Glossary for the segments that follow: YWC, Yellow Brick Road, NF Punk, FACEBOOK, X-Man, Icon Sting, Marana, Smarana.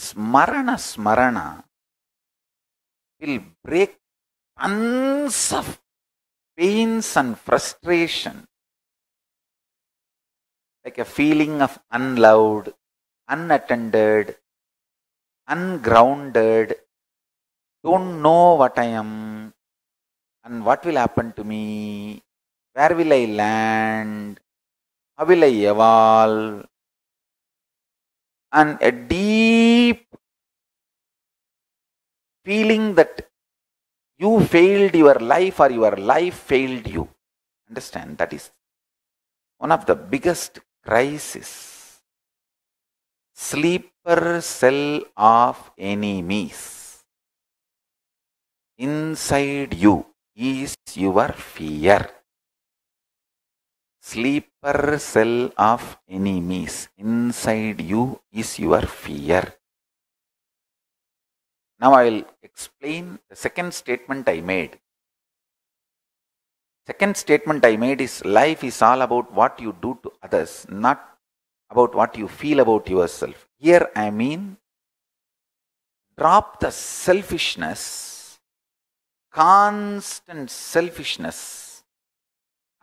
Smarana will break tons of pains and frustration, like a feeling of unloved, unattended, ungrounded, don't know what I am and what will happen to me, where will I land, how will I evolve, and a deep feeling that you failed your life or your life failed you. Understand, that is one of the biggest crises. Sleeper cell of enemies. Inside you is your fear. Sleeper cell of enemies. Inside you is your fear. Now I will explain the second statement I made. Second statement I made is life is all about what you do to others, not about what you feel about yourself. Here I mean, drop the selfishness, constant selfishness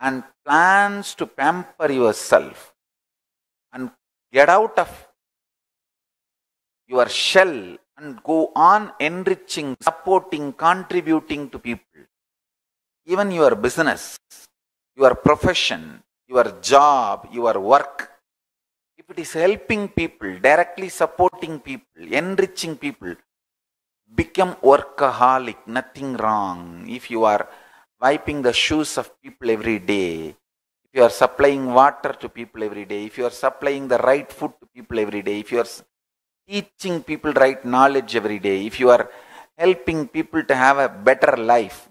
and plans to pamper yourself and get out of your shell and go on enriching, supporting, contributing to people. Even your business, your profession, your job, your work, if it is helping people, directly supporting people, enriching people, become workaholic, nothing wrong. If you are wiping the shoes of people every day, if you are supplying water to people every day, if you are supplying the right food to people every day, if you are teaching people right knowledge every day, if you are helping people to have a better life,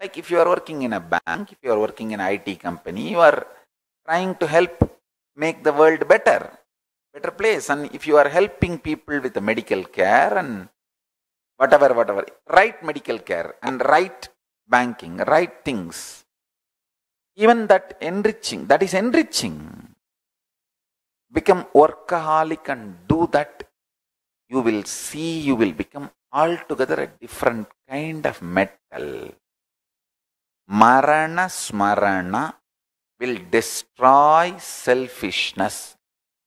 like if you are working in a bank, if you are working in an IT company, you are trying to help make the world better place. And if you are helping people with the medical care and whatever, right medical care and right banking, right things, even that enriching, that is enriching. Become workaholic and do that, you will see, you will become altogether a different kind of metal. Marana Smarana will destroy selfishness.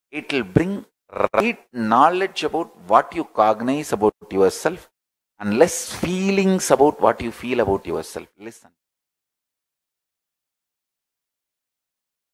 It will bring right knowledge about what you cognize about yourself and less feelings about what you feel about yourself. Listen.